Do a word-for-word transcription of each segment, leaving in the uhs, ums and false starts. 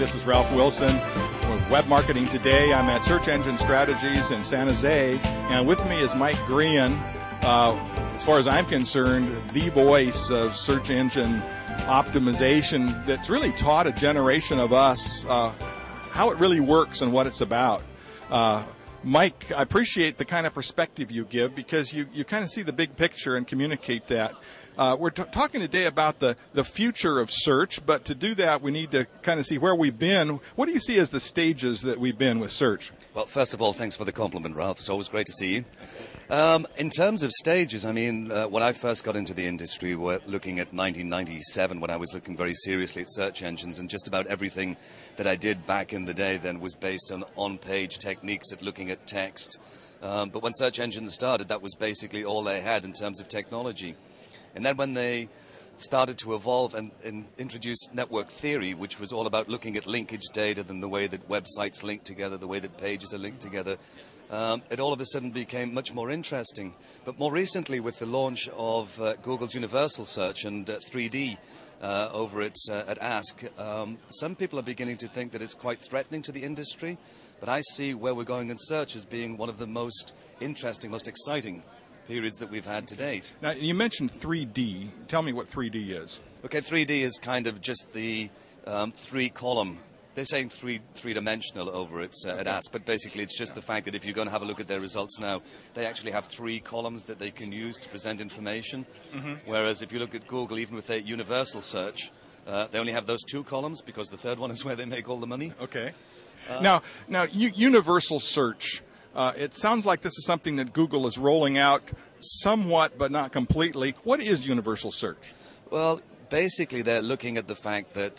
This is Ralph Wilson with Web Marketing Today. I'm at Search Engine Strategies in San Jose, and with me is Mike Grehan. Uh, as far as I'm concerned, the voice of search engine optimization that's really taught a generation of us uh, how it really works and what it's about. Uh, Mike, I appreciate the kind of perspective you give because you, you kind of see the big picture and communicate that. Uh, we're t- talking today about the, the future of search, but to do that, we need to kind of see where we've been. What do you see as the stages that we've been with search? Well, first of all, thanks for the compliment, Ralph. It's always great to see you. Um, in terms of stages, I mean, uh, when I first got into the industry, we're looking at nineteen ninety-seven when I was looking very seriously at search engines, and just about everything that I did back in the day then was based on on-page techniques at looking at text. Um, but when search engines started, that was basically all they had in terms of technology. And then when they started to evolve and, and introduce network theory, which was all about looking at linkage data and the way that websites link together, the way that pages are linked together, um, it all of a sudden became much more interesting. But more recently, with the launch of uh, Google's Universal Search and uh, three D uh, over at, uh, at Ask, um, some people are beginning to think that it's quite threatening to the industry, but I see where we're going in search as being one of the most interesting, most exciting periods that we've had to date. Now, you mentioned three D. Tell me what three D is. Okay, three D is kind of just the um, three-column. They're saying three, three-dimensional over at, uh, okay. at Ask, but basically it's just the fact that if you're going to have a look at their results now, they actually have three columns that they can use to present information, mm-hmm. whereas if you look at Google, even with their universal search, uh, they only have those two columns because the third one is where they make all the money. Okay. Uh, now, now u- universal search. Uh, it sounds like this is something that Google is rolling out somewhat, but not completely. What is universal search? Well, basically they're looking at the fact that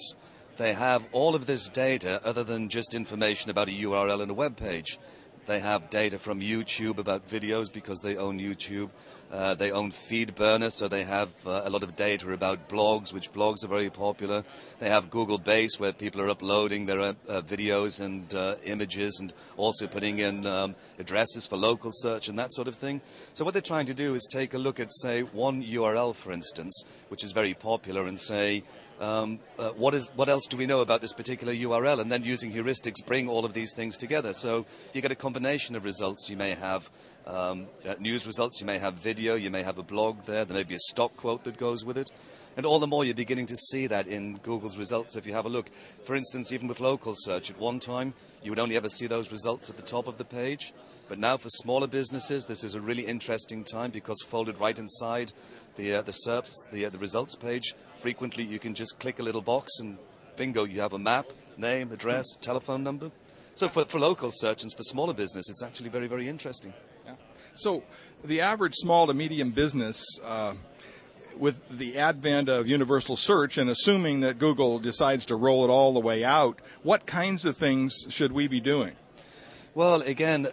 they have all of this data other than just information about a U R L and a web page. They have data from YouTube about videos because they own YouTube. Uh, they own FeedBurner, so they have uh, a lot of data about blogs, which blogs are very popular. They have Google Base, where people are uploading their uh, videos and uh, images and also putting in um, addresses for local search and that sort of thing. So what they're trying to do is take a look at, say, one U R L, for instance, which is very popular, and say, Um, uh, what is? What else do we know about this particular U R L? And then using heuristics, bring all of these things together. So you get a combination of results. You may have um, uh, news results. You may have video. You may have a blog there. There may be a stock quote that goes with it. And all the more you're beginning to see that in Google's results if you have a look. For instance, even with local search, at one time, you would only ever see those results at the top of the page. But now for smaller businesses, this is a really interesting time because folded right inside the uh, the SERPs, the, uh, the results page, frequently you can just click a little box and bingo, you have a map, name, address, mm-hmm. telephone number. So for, for local search and for smaller business, it's actually very, very interesting. Yeah. So the average small to medium business, uh, with the advent of universal search and assuming that Google decides to roll it all the way out, what kinds of things should we be doing? Well, again, uh,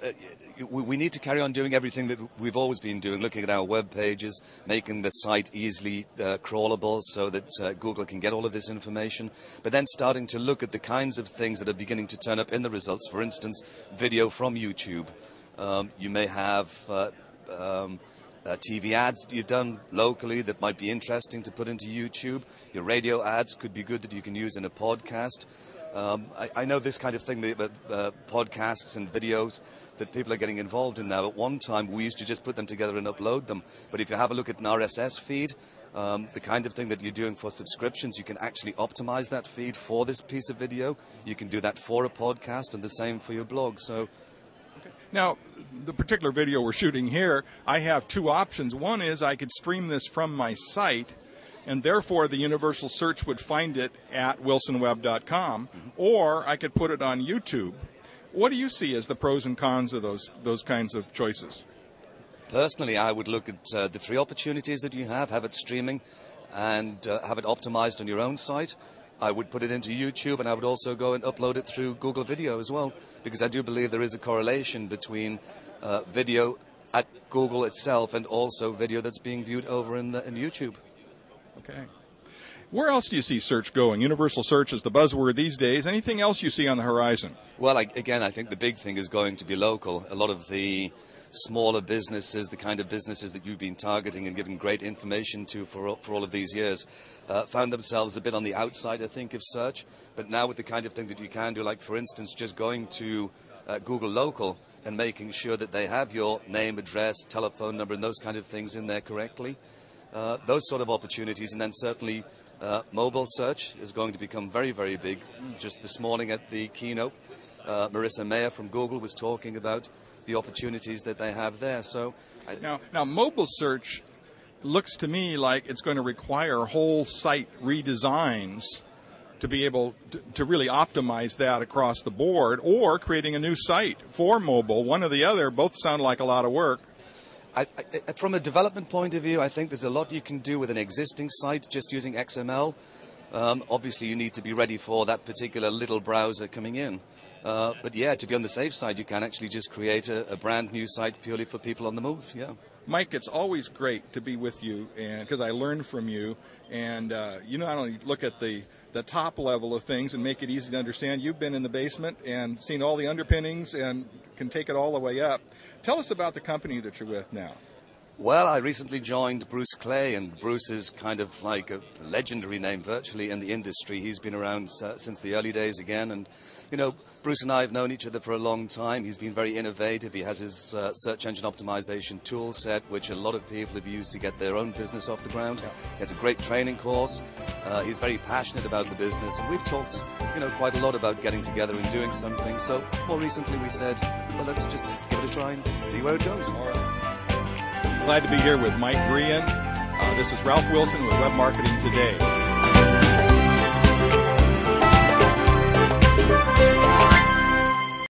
we need to carry on doing everything that we've always been doing, looking at our web pages, making the site easily uh, crawlable so that uh, Google can get all of this information, but then starting to look at the kinds of things that are beginning to turn up in the results. For instance, video from YouTube. Um, you may have Uh, um, Uh, T V ads you've done locally that might be interesting to put into YouTube. Your radio ads could be good that you can use in a podcast. Um, I, I know this kind of thing, the, uh, podcasts and videos that people are getting involved in now. At one time, we used to just put them together and upload them. But if you have a look at an R S S feed, Um, the kind of thing that you're doing for subscriptions, you can actually optimize that feed for this piece of video. You can do that for a podcast and the same for your blog. So. Now, the particular video we're shooting here, I have two options. One is I could stream this from my site, and therefore the universal search would find it at wilson web dot com, mm-hmm. or I could put it on YouTube. What do you see as the pros and cons of those those kinds of choices? Personally, I would look at uh, the three opportunities that you have, have it streaming and uh, have it optimized on your own site. I would put it into YouTube, and I would also go and upload it through Google Video as well, because I do believe there is a correlation between uh, video at Google itself and also video that's being viewed over in, uh, in YouTube. Okay. Where else do you see search going? Universal search is the buzzword these days. Anything else you see on the horizon? Well, I, again, I think the big thing is going to be local. A lot of the smaller businesses, the kind of businesses that you've been targeting and giving great information to for, for all of these years, uh, found themselves a bit on the outside, I think, of search. But now with the kind of thing that you can do, like, for instance, just going to uh, Google Local and making sure that they have your name, address, telephone number, and those kind of things in there correctly, uh, those sort of opportunities. And then certainly uh, mobile search is going to become very, very big. Just this morning at the keynote, uh, Marissa Mayer from Google was talking about the opportunities that they have there. So I now, now mobile search looks to me like it's going to require whole site redesigns to be able to, to really optimize that across the board, or creating a new site for mobile. One or the other, both sound like a lot of work. I, I, from a development point of view, I think there's a lot you can do with an existing site just using X M L. Um, obviously, you need to be ready for that particular little browser coming in. Uh, but yeah, to be on the safe side, you can actually just create a, a brand new site purely for people on the move, yeah. Mike, it's always great to be with you, and because I learn from you. And uh, you not only look at the the top level of things and make it easy to understand. You've been in the basement and seen all the underpinnings and can take it all the way up. Tell us about the company that you're with now. Well, I recently joined Bruce Clay, and Bruce is kind of like a legendary name virtually in the industry. He's been around uh, since the early days again, and you know, Bruce and I have known each other for a long time. He's been very innovative. He has his uh, search engine optimization tool set, which a lot of people have used to get their own business off the ground. Yeah. He has a great training course. Uh, he's very passionate about the business, and we've talked, you know, quite a lot about getting together and doing something. So more recently we said, well, let's just give it a try and see where it goes. All right. Glad to be here with Mike Grehan. Uh, this is Ralph Wilson with Web Marketing Today.